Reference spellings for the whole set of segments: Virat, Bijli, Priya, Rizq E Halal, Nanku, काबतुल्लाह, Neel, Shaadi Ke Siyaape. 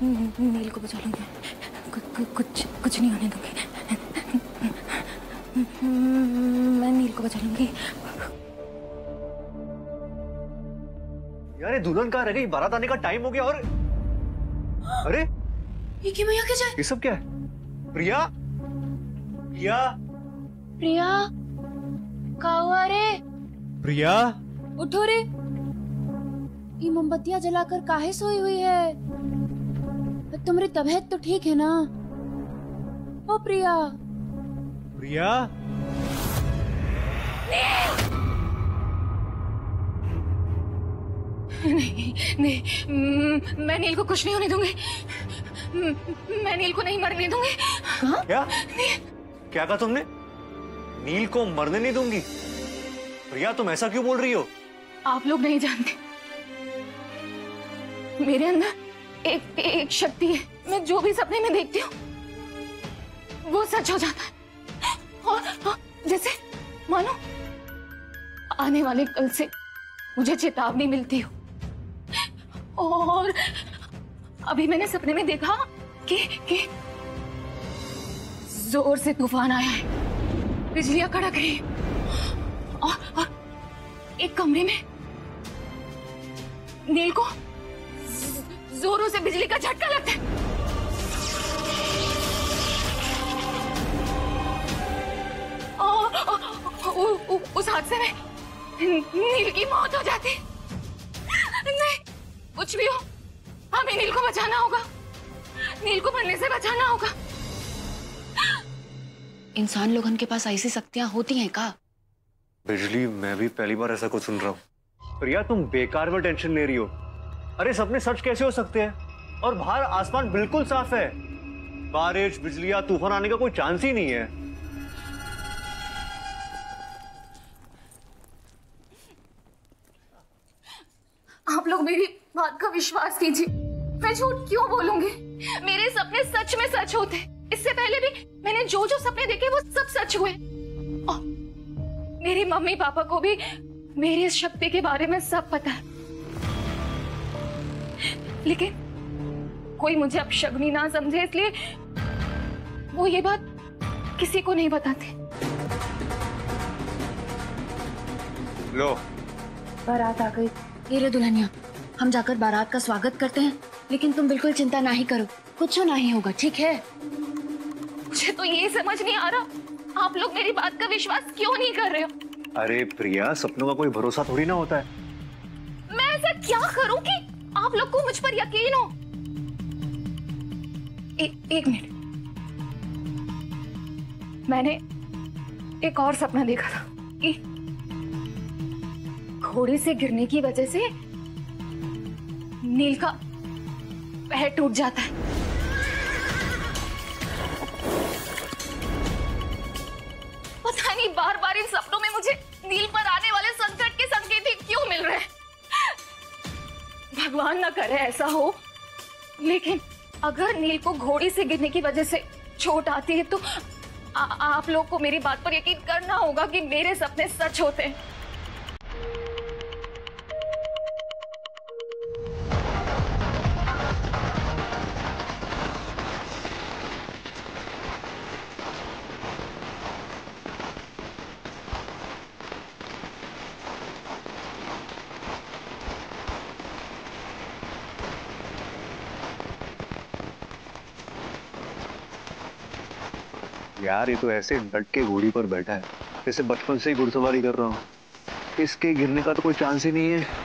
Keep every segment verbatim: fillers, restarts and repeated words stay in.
नील को बचा लूंगी, कुछ कुछ नहीं होने दूंगी, मैं नील को बचा लूंगी। यार दुल्हन कहाँ रह गई? बारात आने का टाइम हो गया और अरे ये क्या मैं क्या जाए? ये सब क्या है? प्रिया, प्रिया, प्रिया, कहाँ हुआ रे? प्रिया उठो रे, ये मोमबत्तियां जलाकर काहे सोई हुई है? तुम्हारी तबीयत तो ठीक है ना? ओ प्रिया, प्रिया, नहीं नहीं, मैं नील को कुछ नहीं होने दूंगी, मैं नील को नहीं मरने दूंगी। क्या क्या कहा तुमने? नील को मरने नहीं दूंगी? प्रिया तुम ऐसा क्यों बोल रही हो? आप लोग नहीं जानते, मेरे अंदर एक एक शक्ति है, मैं जो भी सपने में देखती हूँ वो सच हो जाता है। और, और, जैसे मानो आने वाले कल से मुझे चेतावनी मिलती हो। और अभी मैंने सपने में देखा कि कि जोर से तूफान आया है, बिजलियां कड़क रही है, और, और एक कमरे में नील को जोरों से बिजली का झटका लगता है। और, और, उ, उ, उस हादसे में नील की मौत हो जाती। नहीं, कुछ भी हो हमें नील को बचाना होगा, नील को मरने से बचाना होगा। इंसान लोगों के पास ऐसी शक्तियां होती हैं का? बिजली, मैं भी पहली बार ऐसा कुछ सुन रहा हूँ। प्रिया तुम बेकार में टेंशन ले रही हो। अरे सपने सच कैसे हो सकते हैं? और बाहर आसमान बिल्कुल साफ है, बारिश बिजलियां तूफान आने का कोई चांस ही नहीं है। आप लोग मेरी बात का विश्वास कीजिए, मैं झूठ क्यों बोलूंगी? मेरे सपने सच में सच होते। इससे पहले भी मैंने जो जो सपने देखे वो सब सच हुए। और मेरी मम्मी पापा को भी मेरी इस शक्ति के बारे में सब पता है, लेकिन कोई मुझे अपशगुनी ना समझे इसलिए वो ये बात किसी को नहीं बताते। लो बारात आ गई। ये दुल्हनिया, हम जाकर बारात का स्वागत करते हैं, लेकिन तुम बिल्कुल चिंता ना ही करो, कुछ ना ही होगा, ठीक है? मुझे तो ये समझ नहीं आ रहा आप लोग मेरी बात का विश्वास क्यों नहीं कर रहे हो। अरे प्रिया सपनों का कोई भरोसा थोड़ी ना होता है। मैं ऐसा क्या करूं कि आप लोग को मुझ पर यकीन हो? ए, एक मिनट, मैंने एक और सपना देखा था कि घोड़े से गिरने की वजह से नील का पैर टूट जाता है। पता नहीं बार बार इन सपनों में मुझे नील पर आने वाले संकट के संकेत ही क्यों मिल रहे हैं। भगवान ना करे ऐसा हो, लेकिन अगर नील को घोड़े से गिरने की वजह से चोट आती है तो आ, आप लोग को मेरी बात पर यकीन करना होगा कि मेरे सपने सच होते हैं। यार ये तो ऐसे डट के घोड़ी पर बैठा है जैसे बचपन से ही घुड़सवारी कर रहा हूँ, इसके गिरने का तो कोई चांस ही नहीं है।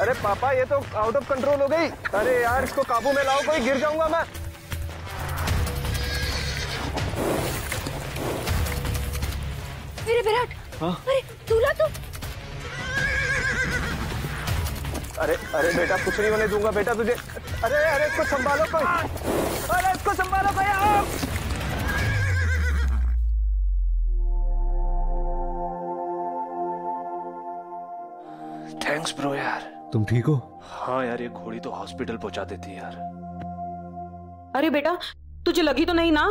अरे पापा ये तो आउट ऑफ कंट्रोल हो गई। अरे यार इसको काबू में लाओ, कोई गिर जाऊंगा मैं। अरे विराट, अरे दूल्हा तू। अरे अरे बेटा कुछ नहीं होने दूंगा बेटा तुझे। अरे अरे इसको संभालो भाई, अरे इसको संभालो भाई। थैंक्स ब्रो यार। तुम ठीक हो? हाँ यार, ये घोड़ी तो हॉस्पिटल पहुंचा देती यार। अरे बेटा तुझे लगी तो नहीं ना?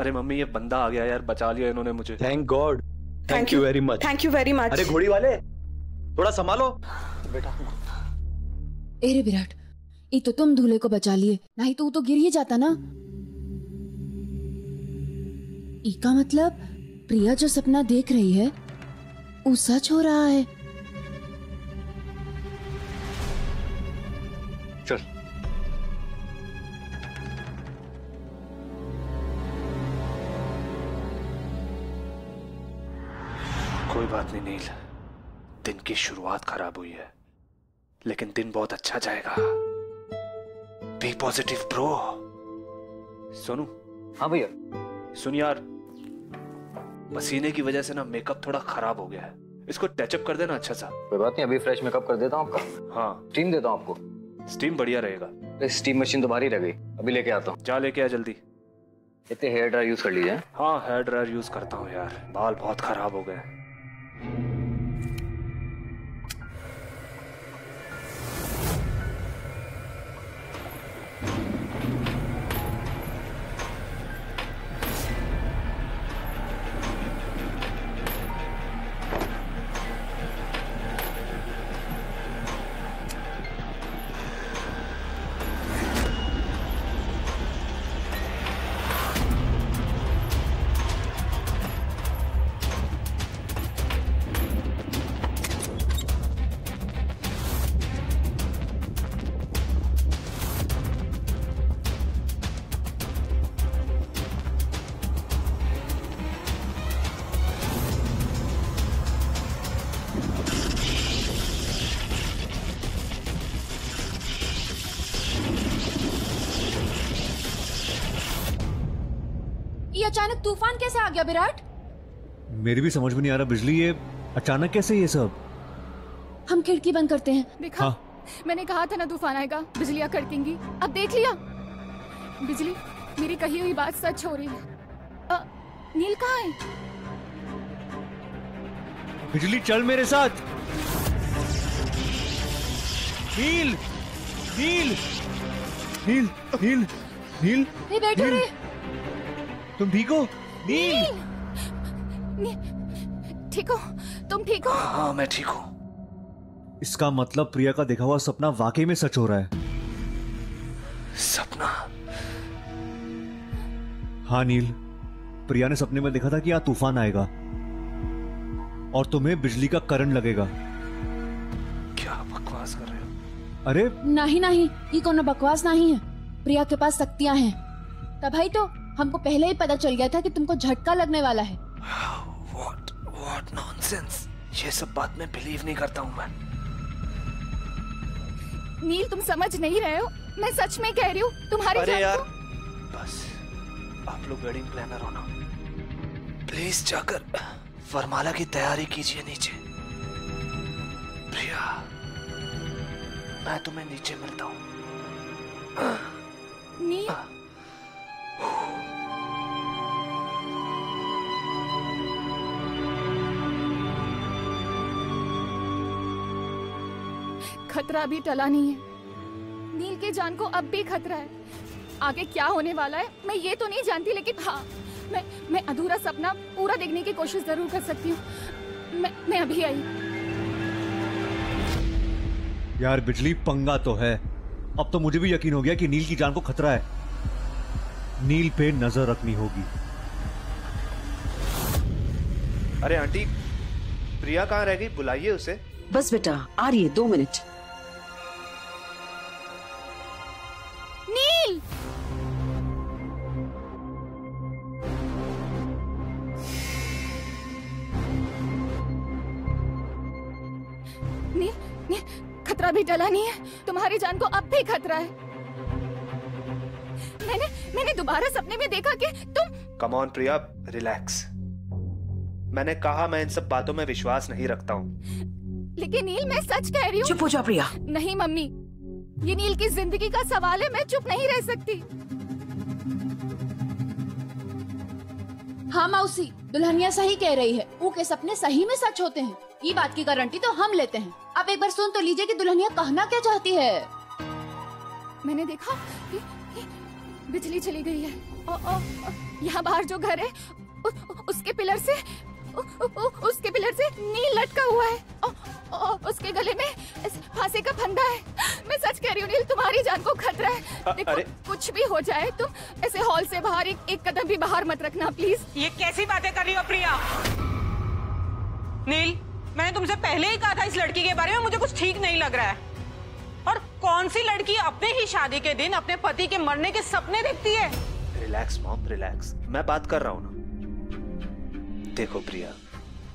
अरे मम्मी ये बंदा आ गया यार, बचा लिया इन्होंने मुझे। Thank God, thank you very much, thank you very much. अरे घोड़ी वाले थोड़ा संभालो बेटा। अरे विराट, ये तो तुम दूल्हे को बचा लिए, नहीं तो वो तो गिर ही जाता ना। इसका मतलब प्रिया जो सपना देख रही है वो सच हो रहा है। चल कोई बात नहीं नील, दिन की शुरुआत खराब हुई है लेकिन दिन बहुत अच्छा जाएगा। Be positive bro. सोनू। हाँ भैया। सुन यार, पसीने की वजह से ना मेकअप थोड़ा खराब हो गया है, इसको टचअप कर देना अच्छा सा। कोई बात नहीं, अभी फ्रेश मेकअप कर देता हूँ आपका। हाँ स्टीम देता हूँ आपको, स्टीम बढ़िया रहेगा। स्टीम मशीन तो भारी रह गई, अभी लेके आता हूँ। जा लेके आ जल्दी। इतने हेयर ड्रायर यूज कर लीजिए। हाँ हेयर ड्रायर यूज करता हूँ यार, बाल बहुत खराब हो गए। अचानक तूफान कैसे आ गया विराट? मेरी भी समझ में नहीं आ रहा बिजली, ये अचानक कैसे ये सब? हम खिड़की बंद करते हैं। देखा? हाँ। मैंने कहा था ना तूफान आएगा, बिजलियां कड़केंगी, अब देख लिया। बिजली मेरी कही हुई बात सच हो रही है। आ, नील कहाँ है? बिजली चल मेरे साथ। नील नील नील नील नील, बैठो रे। तुम ठीक हो नील? ठीक हो तुम? ठीक हो? हाँ मैं ठीक हूँ। इसका मतलब प्रिया का देखा हुआ सपना वाकई में सच हो रहा है। सपना? हाँ नील, प्रिया ने सपने में देखा था कि यहाँ तूफान आएगा और तुम्हें बिजली का करंट लगेगा। क्या बकवास कर रहे हो? अरे नहीं नहीं, ये कोई बकवास नहीं है, प्रिया के पास शक्तियाँ हैं। तभी तो हमको पहले ही पता चल गया था कि तुमको झटका लगने वाला है। What, what nonsense! ये सब बात मैं बिलीव नहीं करता हूँ मैं। नील तुम समझ नहीं रहे हो, मैं सच में कह रही हूँ तुम्हारी। अरे यार बस, आप लोग वेडिंग प्लानर हो ना, प्लीज जाकर वरमाला की तैयारी कीजिए नीचे। प्रिया मैं तुम्हें नीचे मिलता हूँ। नील आ, खतरा भी टला नहीं है, नील के जान को अब भी खतरा है। आगे क्या होने वाला है मैं ये तो नहीं जानती, लेकिन हाँ मैं मैं अधूरा सपना पूरा देखने की कोशिश जरूर कर सकती हूँ। मैं मैं अभी आई। यार बिजली पंगा तो है, अब तो मुझे भी यकीन हो गया कि नील की जान को खतरा है। नील पे नजर रखनी होगी। अरे आंटी प्रिया कहाँ रह गई, बुलाइए उसे। बस बेटा आ रही है, दो मिनट। नील नील नील, खतरा भी टला नहीं है, तुम्हारी जान को अब भी खतरा है। मैंने मैंने दोबारा सपने में देखा कि तुम। कम ऑन प्रिया रिलैक्स, मैंने कहा मैं इन सब बातों में विश्वास नहीं रखता हूँ। लेकिन नील मैं सच कह रही हूँ। चुप हो जा प्रिया। नहीं मम्मी, ये नील की जिंदगी का सवाल है, मैं चुप नहीं रह सकती। हाँ मौसी, दुल्हनिया सही कह रही है, ऊ के सपने सही में सच होते हैं, ये बात की गारंटी तो हम लेते हैं। अब एक बार सुन तो लीजिए कि दुल्हनिया कहना क्या चाहती है। मैंने देखा कि, कि बिजली चली गई है। यहाँ बाहर जो घर है उ, उ, उसके पिलर से उ, उ, उ, उसके पिलर से नील लटका हुआ है। ओ, ओ, उसके गले में फांसी का फंदा है। मैं सच कह रही हूँ नील, तुम्हारी जान को खतरा है। देखो कुछ भी हो जाए तुम ऐसे हॉल से बाहर एक, एक कदम भी बाहर मत रखना प्लीज। ये कैसी बातें कर रही हो प्रिया। नील मैंने तुमसे पहले ही कहा था इस लड़की के बारे में मुझे कुछ ठीक नहीं लग रहा है। और कौन सी लड़की अपने ही शादी के दिन अपने पति के मरने के सपने देखती है। रिलैक्स मॉम रिलैक्स, मैं बात कर रहा हूँ ना। देखो प्रिया,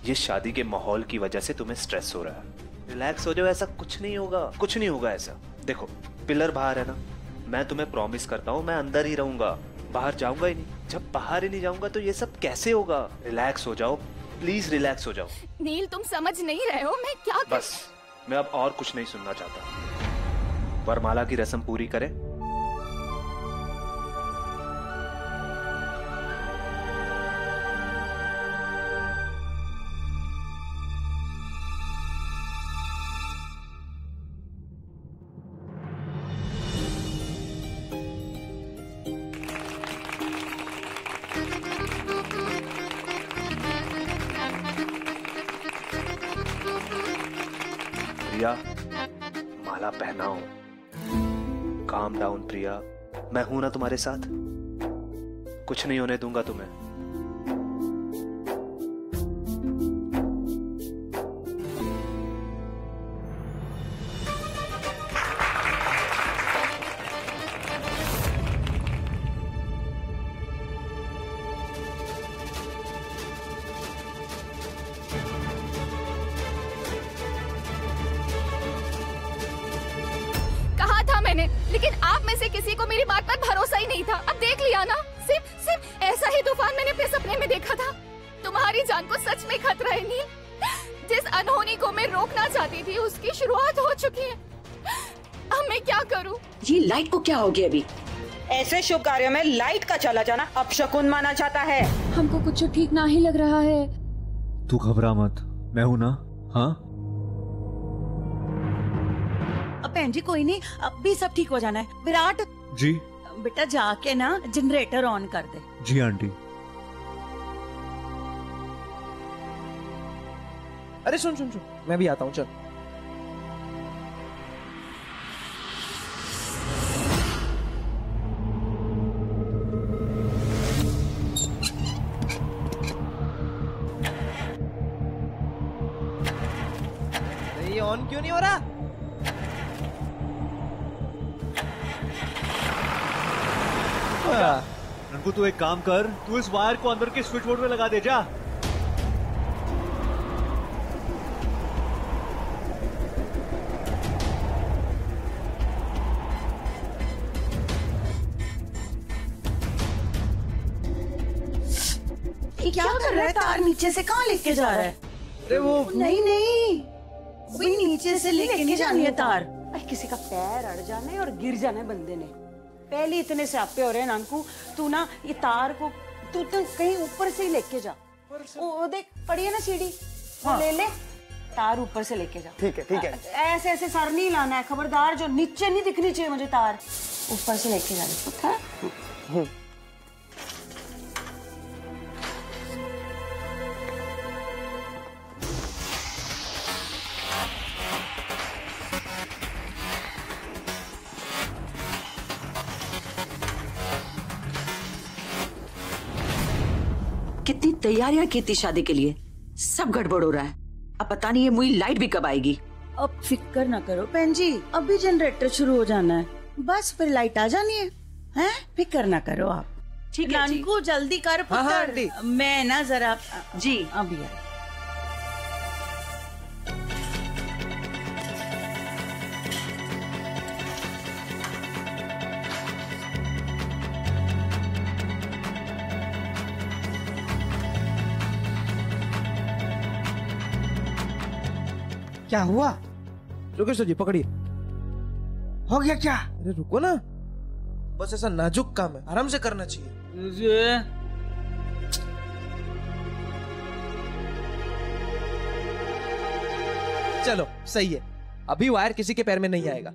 ये शादी के माहौल की वजह से तुम्हें स्ट्रेस हो रहा है, रिलैक्स हो जाओ। ऐसा कुछ नहीं होगा, कुछ नहीं होगा ऐसा। देखो पिलर बाहर है ना, मैं तुम्हें प्रॉमिस करता हूँ मैं अंदर ही रहूंगा, बाहर जाऊंगा ही नहीं। जब बाहर ही नहीं जाऊंगा तो ये सब कैसे होगा। रिलैक्स हो जाओ प्लीज, रिलैक्स हो जाओ। नील तुम समझ नहीं रहे हो मैं क्या। बस मैं अब और कुछ नहीं सुनना चाहता। वरमाला की रस्म पूरी करें। माला पहनाओ। काम डाउन प्रिया, मैं हूं ना तुम्हारे साथ, कुछ नहीं होने दूंगा तुम्हें। लेकिन आप में से किसी को मेरी बात पर भरोसा ही नहीं था, अब देख लिया ना। सिर्फ सिर्फ ऐसा ही तूफान मैंने अपने सपने में देखा था। तुम्हारी जान को सच में खतरा है नील। जिस अनहोनी को मैं रोकना चाहती थी उसकी शुरुआत हो चुकी है, अब मैं क्या करूँ। ये लाइट को क्या हो गया। अभी ऐसे शुभ कार्यों में लाइट का चला जाना अब शकुन माना जाता है। हमको कुछ ठीक ना ही लग रहा है। तू घबरा मत, मैं हूँ ना। हाँ बहन जी कोई नहीं, अब भी सब ठीक हो जाना है। विराट जी बेटा जाके ना जनरेटर ऑन कर दे। जी आंटी। अरे सुन सुन सुन मैं भी आता हूँ, चल। ये ऑन क्यों नहीं हो रहा। नंकू तू एक काम कर, तू इस वायर को अंदर के स्विच बोर्ड में लगा दे जा। ये क्या कर रहा है, तार नीचे से कहाँ लेके जा रहा है। अरे वो नहीं नहीं वो नीचे से लेके नहीं जानी है तार। अरे किसी का पैर अड़ जाना है और गिर जाना है बंदे ने। पहले इतने स्यापे हो रहे हैं नानकू, तू ना ये तार को तू तो कहीं ऊपर से ही लेके जा। वो देख पड़ी है ना सीढ़ी, हाँ। ले ले तार ऊपर से लेके जा। ठीक है ठीक है। ऐसे ऐसे सर नहीं लाना है, खबरदार, जो नीचे नहीं दिखनी चाहिए मुझे तार। ऊपर से लेके जा रही। कितनी तैयारियां की थी शादी के लिए, सब गड़बड़ हो रहा है। अब पता नहीं ये मुई लाइट भी कब आएगी। अब फिक्र ना करो बहन जी, अभी जनरेटर शुरू हो जाना है, बस फिर लाइट आ जानी है, हैं? फिक्र ना करो आप। ठीक है नानकू जल्दी कर पुत्र, मैं ना जरा जी अभी आ। क्या हुआ? लोकेश्वर जी पकड़िए। हो गया क्या? अरे रुको ना, बस ऐसा नाजुक काम है, आराम से करना चाहिए। चलो सही है, अभी वायर किसी के पैर में नहीं आएगा।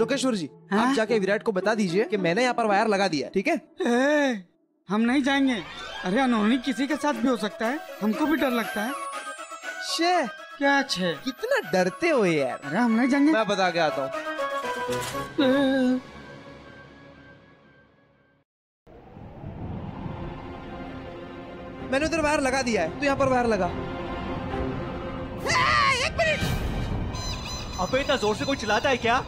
लोकेश्वर जी हा? आप जाके विराट को बता दीजिए कि मैंने यहाँ पर वायर लगा दिया, ठीक है? हम नहीं जाएंगे। अरे अनहोनी किसी के साथ भी हो सकता है, हमको भी डर लगता है। शे क्या छे, कितना डरते हो यार। अरे हम नहीं जाएंगे, मैं बता के आता हूँ। मैंने उधर वायर लगा दिया है, तो यहाँ पर वायर लगा। एक मिनट, अबे इतना जोर से कोई चिल्लाता है क्या?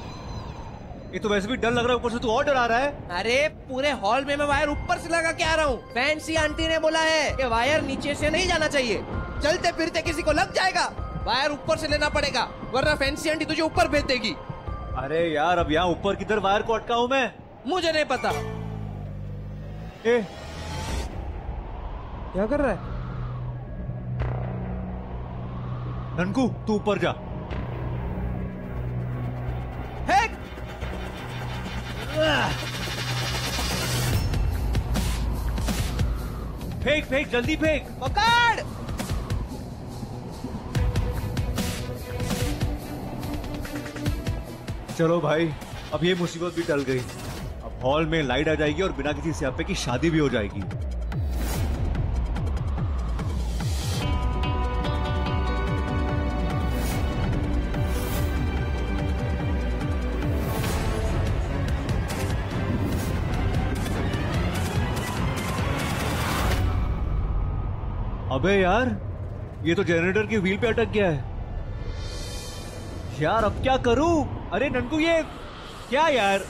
ये तो वैसे भी डर लग रहा है, ऊपर से तू और डरा रहा है। अरे पूरे हॉल में मैं वायर ऊपर से लगा के आ रहा हूँ। फैंसी आंटी ने बोला है कि वायर नीचे से नहीं जाना चाहिए, चलते फिरते किसी को लग जाएगा। वायर ऊपर से लेना पड़ेगा, वरना फैंसी आंटी तुझे ऊपर भेज देगी। अरे यार, अब यहाँ ऊपर किधर वायर को अटकाऊं मैं? मुझे नहीं पता। ए, क्या कर रहा है ननकू? तू ऊपर जा। फेंक फेंक, जल्दी फेंक। पकड़। चलो भाई, अब ये मुसीबत भी टल गई। अब हॉल में लाइट आ जाएगी और बिना किसी स्यापे की शादी भी हो जाएगी। अबे यार, ये तो जनरेटर के व्हील पे अटक गया है यार। अब क्या करूं? अरे ननकू, ये क्या यार?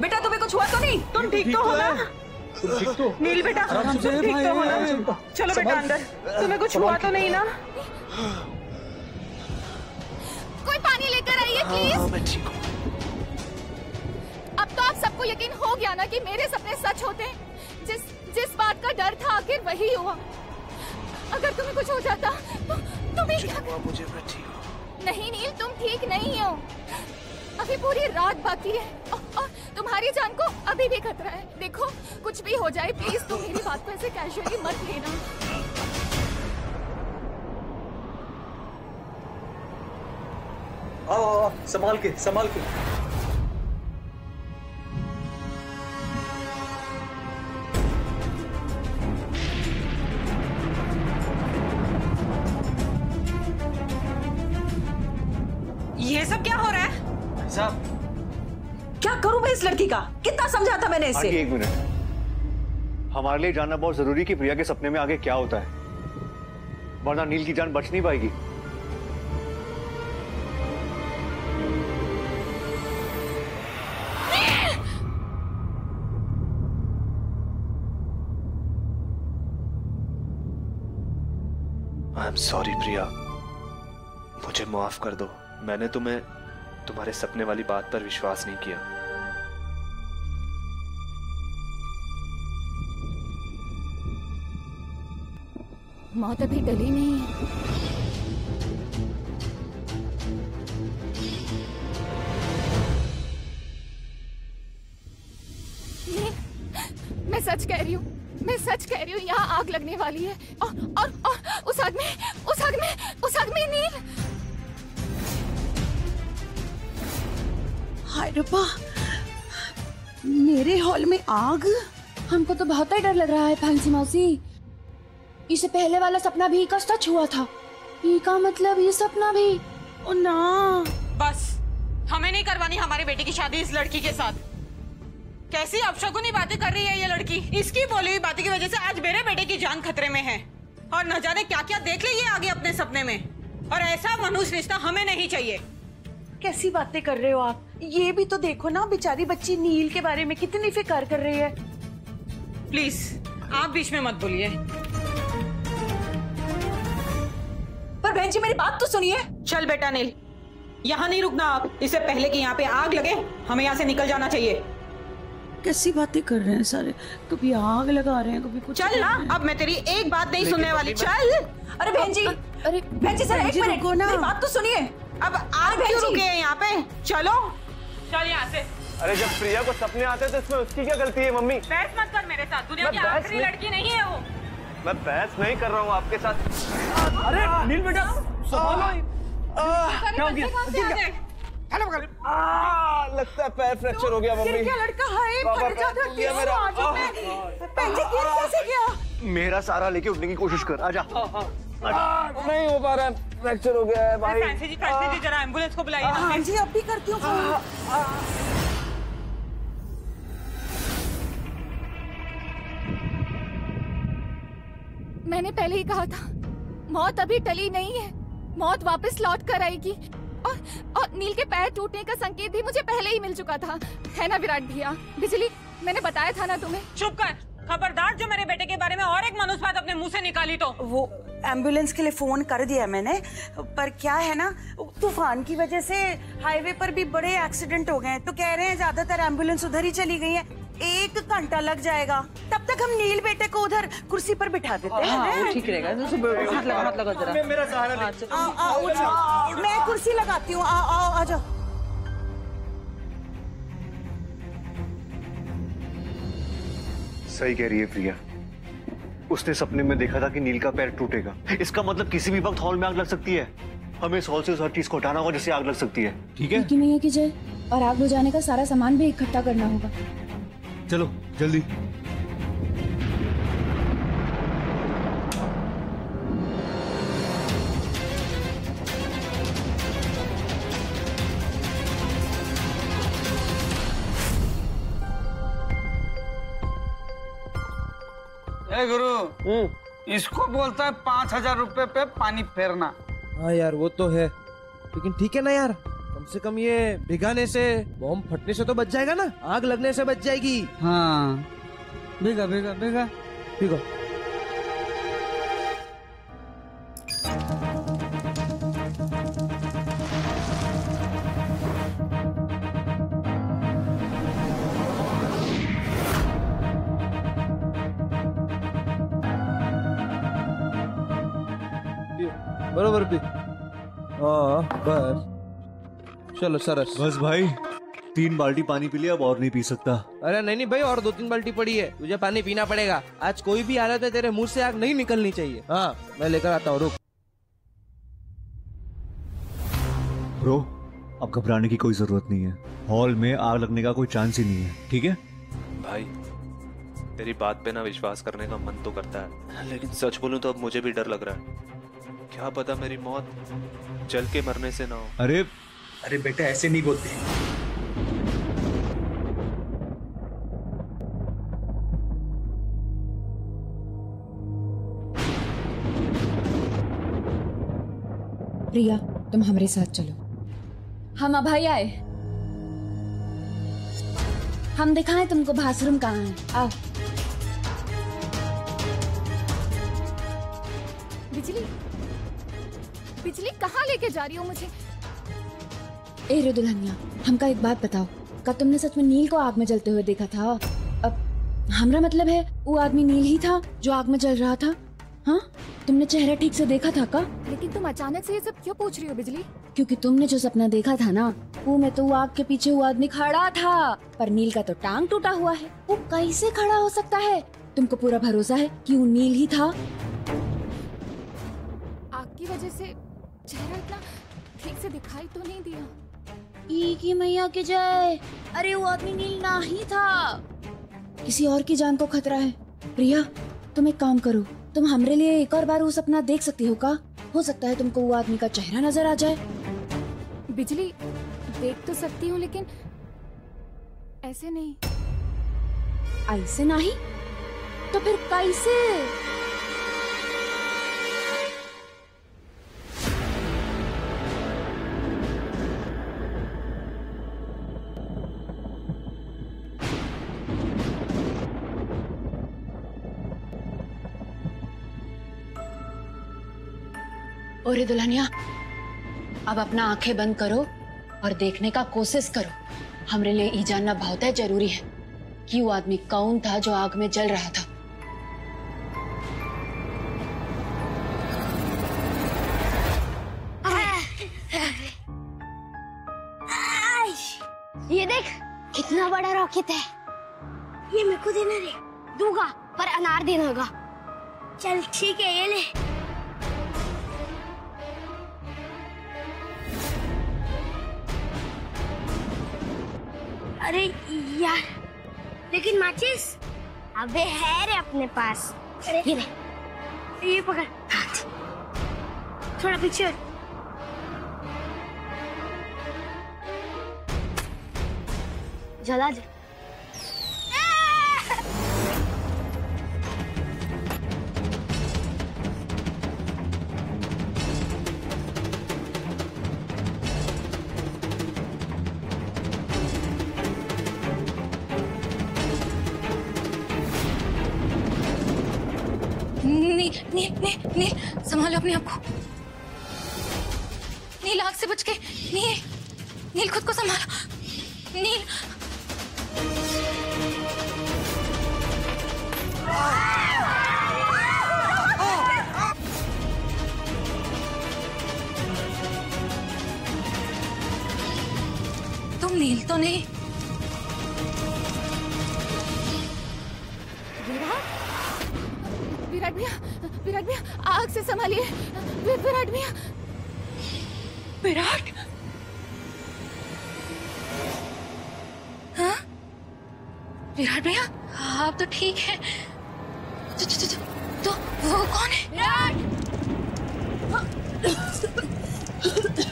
बेटा तुम्हें कुछ हुआ तो नहीं? तुम ठीक तो हो ना? नील बेटा, तुम ठीक तो हो ना? चलो बेटा अंदर। तुम्हें कुछ हुआ तो नहीं ना? कोई पानी लेकर आइए प्लीज। अब तो आप सबको यकीन हो गया ना कि मेरे सपने सच होते हैं। जिस जिस बात का डर था आखिर वही हुआ। अगर तुम्हें कुछ हो जाता तो तुम्हें क्या? मुझे नहीं नील, तुम ठीक नहीं हो। अभी पूरी रात बाकी है और, और तुम्हारी जान को अभी भी खतरा है। देखो कुछ भी हो जाए प्लीज तुम मेरी बात को ऐसे कैजुअली मत लेना। आओ आओ, संभाल के संभाल के। ये सब क्या हो रहा है? क्या करूं मैं इस लड़की का? कितना समझाता मैंने इसे। एक मिनट, हमारे लिए जानना बहुत जरूरी है कि प्रिया के सपने में आगे क्या होता है, वरना नील की जान बच नहीं पाएगी। आई एम सॉरी प्रिया, मुझे माफ कर दो। मैंने तुम्हें तुम्हारे सपने वाली बात पर विश्वास नहीं किया। मौत अभी टली नहीं है। मैं सच कह रही हूँ, मैं सच कह रही हूँ, यहाँ आग लगने वाली है। और और, और उस आग में, उस आग में, उस आग में नील। हाय रब्बा, मेरे हॉल में आग। हमको तो बहुत ही डर लग रहा है फैंसी मौसी। इससे पहले वाला सपना भी का सच हुआ था। ये का मतलब ये सपना भी? ओ ना, बस हमें नहीं करवानी हमारे बेटे की शादी इस लड़की के साथ। कैसी अपशगुनी बातें कर रही है ये लड़की। इसकी बोली हुई बातें की वजह से आज मेरे बेटे की जान खतरे में है और न जाने क्या क्या देख ले ये आगे अपने सपने में। और ऐसा मनुष्य रिश्ता हमें नहीं चाहिए। कैसी बातें कर रहे हो आप? ये भी तो देखो ना, बेचारी बच्ची नील के बारे में कितनी फिक्र कर रही है। प्लीज आप बीच में मत बोलिए। पर बहन जी मेरी बात तो सुनिए। चल बेटा नील, यहाँ नहीं रुकना आप। इससे पहले कि यहाँ पे आग लगे हमें यहाँ से निकल जाना चाहिए। कैसी बातें कर रहे हैं सारे, कभी आग लगा रहे हैं कभी कुछ। चल ना, अब मैं तेरी एक बात नहीं सुनने वाली। चल अरे बहन जी, अरे बहन जी सर एक मिनट रुको ना, मेरी बात तो सुनिए। अब आप क्यों रुके हैं यहाँ पे? चलो चल यहाँ से। अरे जब प्रिया को सपने आते हैं तो इसमें उसकी क्या गलती है? मम्मी बहस मत कर मेरे साथ, दुनिया की आखिरी लड़की नहीं है वो। मैं बहस नहीं कर रहा हूँ आपके साथ। अरे नील बेटा संभालो। आ, लगता है पैर फ्रैक्चर हो गया मम्मी। क्या लड़का है मेरा? कैसे गया? मेरा सारा लेके उठने की कोशिश कर। आजा। नहीं हो पा रहा है, फ्रैक्चर हो गया है भाई। फैंसी जी, फैंसी जी जरा एम्बुलेंस को बुलाइए। हाँ जी अब भी करती हूँ। मैंने पहले ही कहा था मौत अभी टली नहीं है, मौत वापस लौट कर आएगी। और, और नील के पैर टूटने का संकेत भी मुझे पहले ही मिल चुका था, है ना विराट भैया? बिजली, मैंने बताया था ना तुम्हें। चुप कर, खबरदार जो मेरे बेटे के बारे में और एक मनुष्य बात अपने मुंह से निकाली तो। वो एम्बुलेंस के लिए फोन कर दिया मैंने, पर क्या है ना तूफान की वजह से हाईवे पर भी बड़े एक्सीडेंट हो गए हैं, तो कह रहे हैं ज्यादातर एम्बुलेंस उधर ही चली गई है। एक घंटा लग जाएगा, तब तक हम नील बेटे को उधर कुर्सी पर बिठा देते हैं। हाँ, ठीक रहेगा। हाथ लगा जरा। मेरा सहारा ले। आओ आओ, मैं कुर्सी लगाती हूँ। आओ आओ आ जाओ। सही कह रही है प्रिया, उसने सपने में देखा था कि नील का पैर टूटेगा। इसका मतलब किसी भी वक्त हॉल में आग लग सकती है। हमें इस हॉल से उस हर चीज को हटाना होगा जिससे आग लग सकती है। ठीक है कि नहीं है जय? और आग बुझाने का सारा सामान भी इकट्ठा करना होगा। चलो जल्दी। ए गुरु, इसको बोलता है पांच हजार रुपए पे पानी फेरना। हाँ यार वो तो है, लेकिन ठीक है ना यार, कम से कम ये भिगाने से, बॉम्ब फटने से तो बच जाएगा ना, आग लगने से बच जाएगी। हाँ भिगा भिगा भिगा भिगो। बराबर भी बस। चलो सरस। बस भाई तीन बाल्टी पानी पी लिया, अब और नहीं पी सकता। अरे नहीं नहीं भाई, और दो तीन बाल्टी पड़ी है, तुझे पानी पीना पड़ेगा। आज कोई भी हालत है तेरे मुंह से आग नहीं निकलनी चाहिए। हाँ मैं लेकर आता हूँ, रुक। ब्रो अब घबराने की कोई जरूरत नहीं है, हॉल में आग लगने का कोई चांस ही नहीं है। ठीक है भाई, तेरी बात पे ना विश्वास करने का मन तो करता है, लेकिन सच बोलूं तो अब मुझे भी डर लग रहा है। क्या पता मेरी मौत जल के मरने से ना हो। अरे अरे बेटा ऐसे नहीं बोलते। प्रिया तुम हमारे साथ चलो। हम अभय आए, हम दिखाएं तुमको बाथरूम कहाँ है। आओ बिजली, बिजली कहाँ लेके जा रही हो मुझे? ए रे दुल्हनिया, हमका एक बात बताओ, का तुमने सच में नील को आग में जलते हुए देखा था? अब हमरा मतलब है वो आदमी नील ही था जो आग में जल रहा था? हाँ तुमने चेहरा ठीक से देखा था का? लेकिन तुम अचानक से ये सब क्यों पूछ रही हो बिजली? क्योंकि तुमने जो सपना देखा था ना, वो मैं तो आग के पीछे वो आदमी खड़ा था, पर नील का तो टांग टूटा हुआ है, वो कैसे खड़ा हो सकता है? तुमको पूरा भरोसा है कि वो नील ही था? आग की वजह से चेहरा इतना ठीक से दिखाई तो नहीं दिया। ई की मैया के जय, अरे वो आदमी नील ना ही था, किसी और की जान को खतरा है। प्रिया तुम एक काम करो, तुम हमरे लिए एक और बार वो सपना देख सकती हो का? हो सकता है तुमको वो आदमी का चेहरा नजर आ जाए। बिजली देख तो सकती हूँ, लेकिन ऐसे नहीं। ऐसे नहीं तो फिर कैसे? ओरे दुल्हनिया, अब अपना आंखें बंद करो और देखने का कोशिश करो। हमरे लिए ये जानना बहुत जरूरी है कि वो आदमी कौन था जो आग में जल रहा था। ये देख कितना बड़ा रॉकेट है। ये मेरे को देना रे। दूंगा पर अनार देना होगा। चल ठीक है, ये ले। अरे यार, लेकिन माचिस अबे है रे अपने पास। अरे ये ले, ये पकड़। हाँ। थोड़ा पीछे। जला जा। नील, नील, नील, संभालो अपने आप को। नील आग से बच के, नील, नील खुद को संभालो। नील, तुम नील तो नहीं? विराट भैया, विराट भैया आग से संभालिए। विराट भैया, विराट। हाँ विराट भैया आप तो ठीक है। तो, तो, तो, तो वो कौन है? विराट, विराट।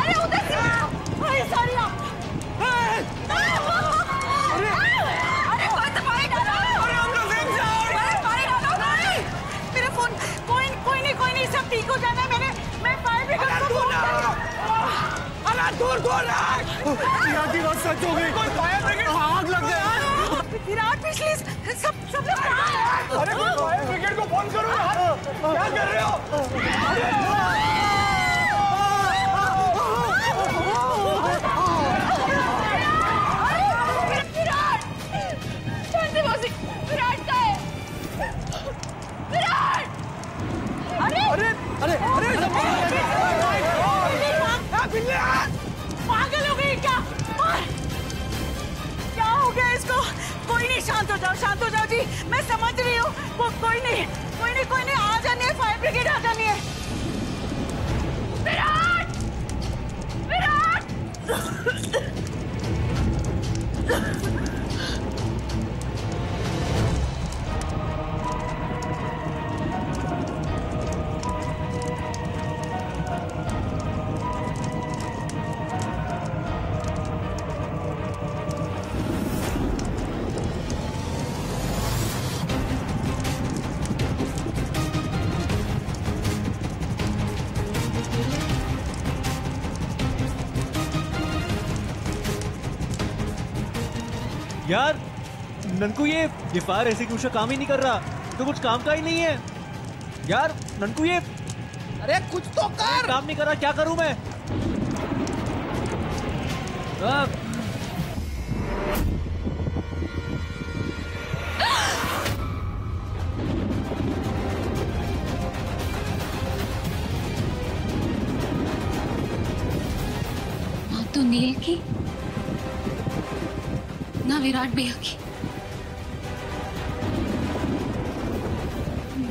अरे उधर से, सॉरी आप। दूर दूर आग की बात सच हो गई। कोई फायर ब्रिगेड, आग लग गई। विराट पिछले सब सब लोग। अरे फायर ब्रिगेड को फोन करो यार, क्या कर रहे हो? विराट शांति मौसी, विराट का है। विराट, अरे अरे अरे अरे पागल हो गई क्या? क्या हो गया इसको? कोई नहीं, शांत हो जाओ, शांत हो जाओ जी। मैं समझ रही हूँ, वो कोई नहीं, कोई नहीं, कोई नहीं। आ जानी है फायर ब्रिगेड, आ जानी है। विराट, विराट। यार ननकू, ये ये फायर ऐसे कुछ काम ही नहीं कर रहा। तो कुछ काम का ही नहीं है यार ननकू ये। अरे कुछ तो कर। काम नहीं कर रहा, क्या करूं मैं? आ... तो नील की ना विराट भैया की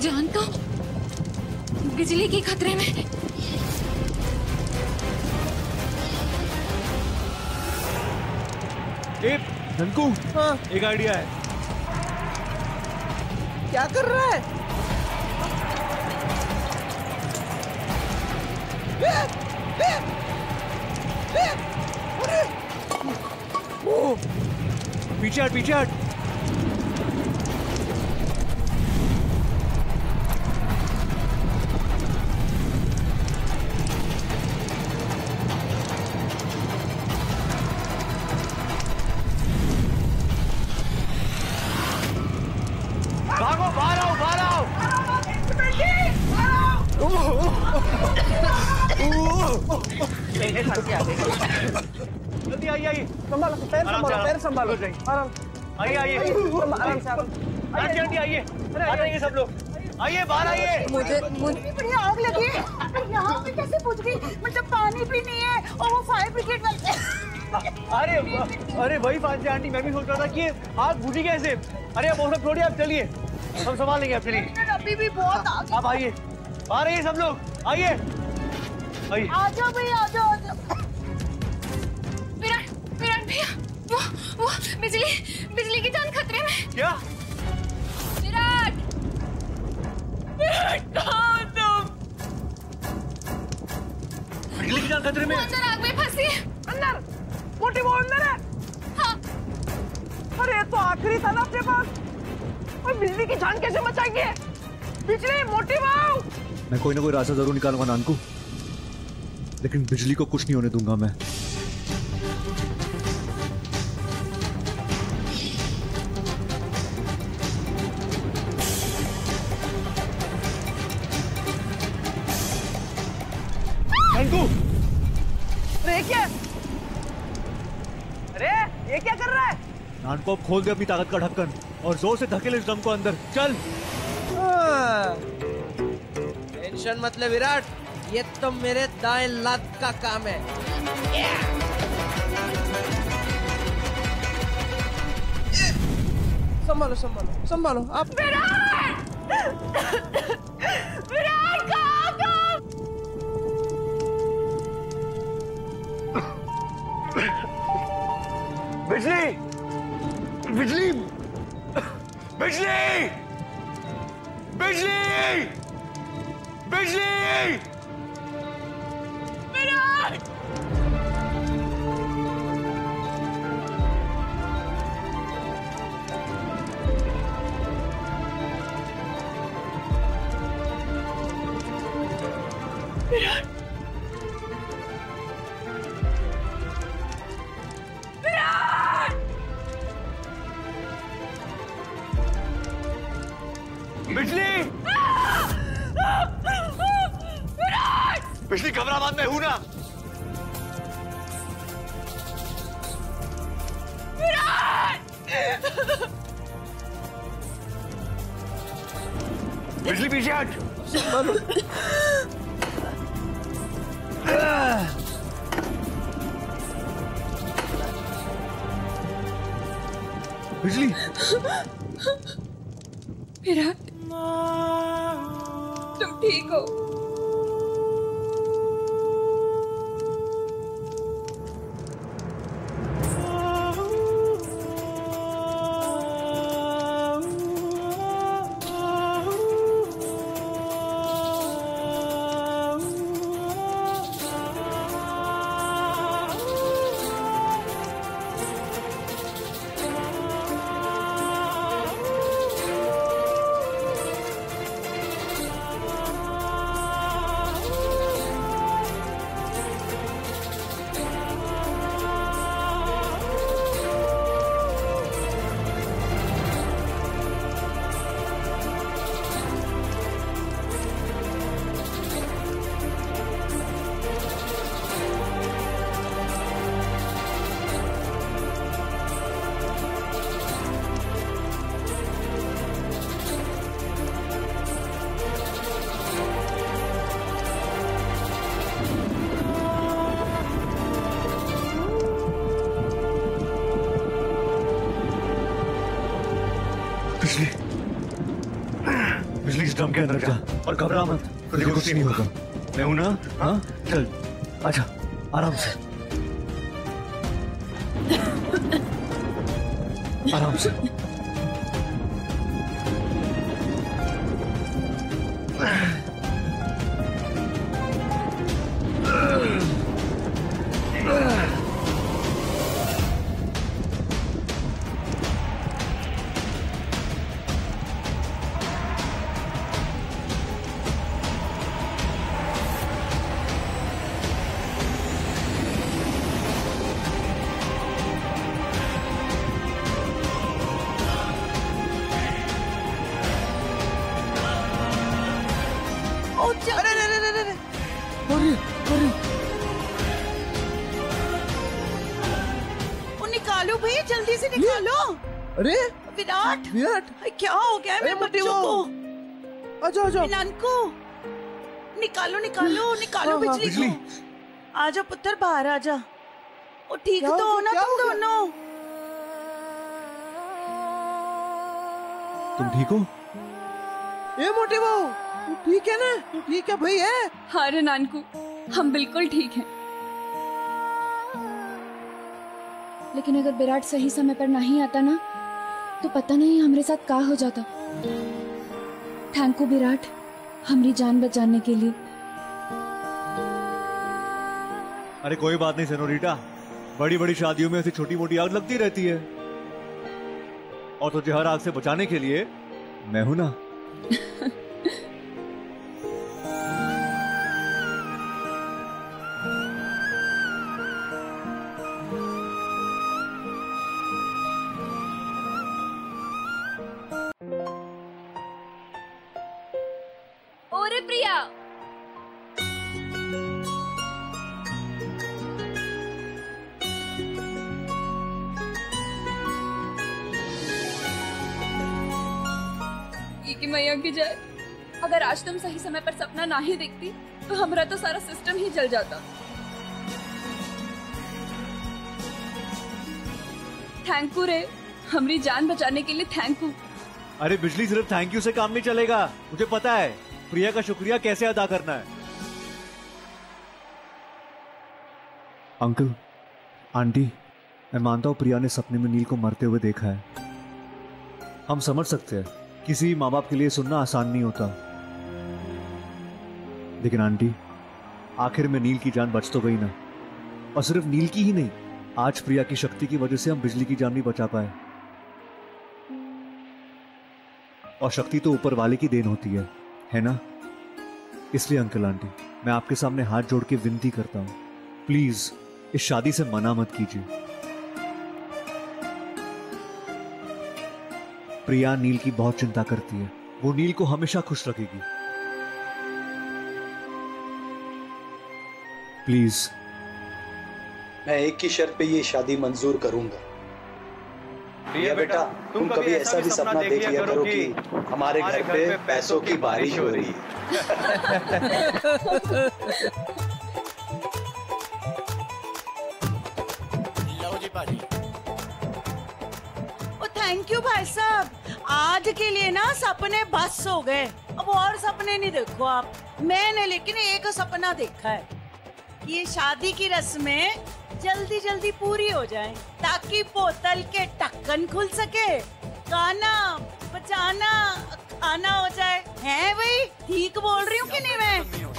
जान का बिजली के खतरे में। नंकू, हाँ। एक आइडिया है। क्या कर रहा है? पीछे हट, पीछे हट। संभालो जाइए, आराम आइए आइए आराम से आराम जल्दी आइए, आ जाइए सब लोग, आइए बाहर आइए। मुझे मुझे बढ़िया आग लगी, यहाँ पे कैसे पहुंच गई? मतलब पानी भी नहीं है और वो फायर ब्रिगेड वाले। अरे अरे वही फांसी आंटी, मैं भी सोच रहा था कि आग बुझी कैसे। अरे आप बहुत थोड़ी, आप चलिए हम संभाल लेंगे, आप चलिए। अभी भी बहुत आप आइए, बाहर आइए सब लोग, आइए आइए। आ जाओ भैया, आ जाओ आ जाओ। विराट विराट भैया वो वो बिजली बिजली की जान खतरे में। क्या विराट विराट तुम बिजली की जान खतरे में? अंदर आग में फंसी, अंदर मोटी वो अंदर है। हाँ। अरे तो आखिरी था ना अपने पास, और बिजली की जान कैसे बचाएंगे? बिजली मोटी वाओ, मैं कोई ना कोई रास्ता जरूर निकालूंगा नानकू, लेकिन बिजली को कुछ नहीं होने दूंगा मैं। को खोल दे अपनी ताकत का ढक्कन और जोर से धकेल इस ड्रम को अंदर। चल टेंशन मत ले विराट, ये तो मेरे दाएं लात का काम है। संभालो संभालो संभालो आप। विराट विराट कहाँ कहाँ? बिजली बिजली बिजली बिजली बिजली विराट विराट बिजली घबराबाद में हूं ना। बिजली पीछे हट। बिजली विराट तुम ठीक हो? बिजली बिजली इस ड्रम के अंदर जा और घबरा मत, तुझे कुछ नहीं होगा, मैं हूं ना। हाँ चल अच्छा आराम से आराम से क्या हो गया है बच्चों को? आजा आजा ननकू, निकालो निकालो निकालो बिजली को। आजा पुत्र बाहर आजा। ओ ठीक तो हो ना तुम दोनों? तुम ठीक हो? ए मोटी बहू तू ठीक है ना? तू ठीक है भाई? है हाँ रे नानकू, हम बिल्कुल ठीक हैं। लेकिन अगर विराट सही समय पर नहीं आता ना तो पता नहीं हमारे साथ क्या हो जाता। थैंक यू विराट, हमारी जान बचाने के लिए। अरे कोई बात नहीं सेनोरिटा, बड़ी बड़ी शादियों में ऐसी छोटी मोटी आग लगती रहती है और तुझे हर आग से बचाने के लिए मैं हूं ना। अगर आज तुम सही समय पर सपना ना ही देखती तो हमारा तो सारा सिस्टम ही जल जाता। थैंक यू रे, हमारी जान बचाने के लिए थैंक यू। अरे बिजली सिर्फ थैंक यू से काम नहीं चलेगा, मुझे पता है प्रिया का शुक्रिया कैसे अदा करना है। अंकल आंटी, मैं मानता हूँ प्रिया ने सपने में नील को मरते हुए देखा है। हम समझ सकते हैं किसी माँ बाप के लिए सुनना आसान नहीं होता, लेकिन आंटी आखिर में नील की जान बच तो गई ना। और सिर्फ नील की ही नहीं, आज प्रिया की शक्ति की वजह से हम बिजली की जान भी बचा पाए। और शक्ति तो ऊपर वाले की देन होती है, है ना? इसलिए अंकल आंटी, मैं आपके सामने हाथ जोड़ के विनती करता हूँ, प्लीज इस शादी से मना मत कीजिए। प्रिया नील की बहुत चिंता करती है, वो नील को हमेशा खुश रखेगी। प्लीज मैं एक की शर्त पे ये शादी मंजूर करूंगा। प्रिया बेटा, तुम कभी ऐसा भी सपना देख लिया करो कि हमारे घर पे पैसों की बारिश हो रही है। थैंक यू भाई साहब, आज के लिए ना सपने बस हो गए, अब और सपने नहीं देखो आप। मैंने लेकिन एक सपना देखा है कि ये शादी की रस्में जल्दी जल्दी पूरी हो जाएं, ताकि बोतल के ढक्कन खुल सके, गाना बचाना खाना हो जाए। हैं भाई, ठीक बोल रही हूँ कि नहीं मैं?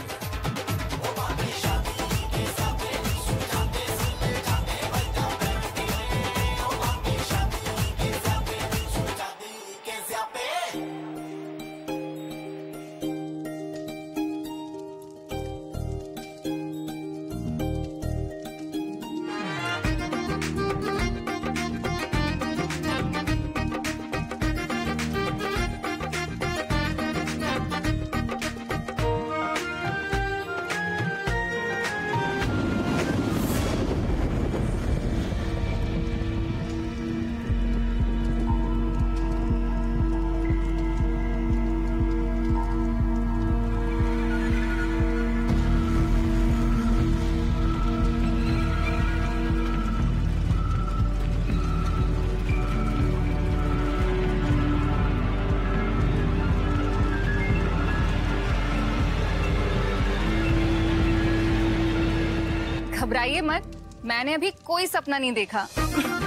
घबराइए मत, मैंने अभी कोई सपना नहीं देखा।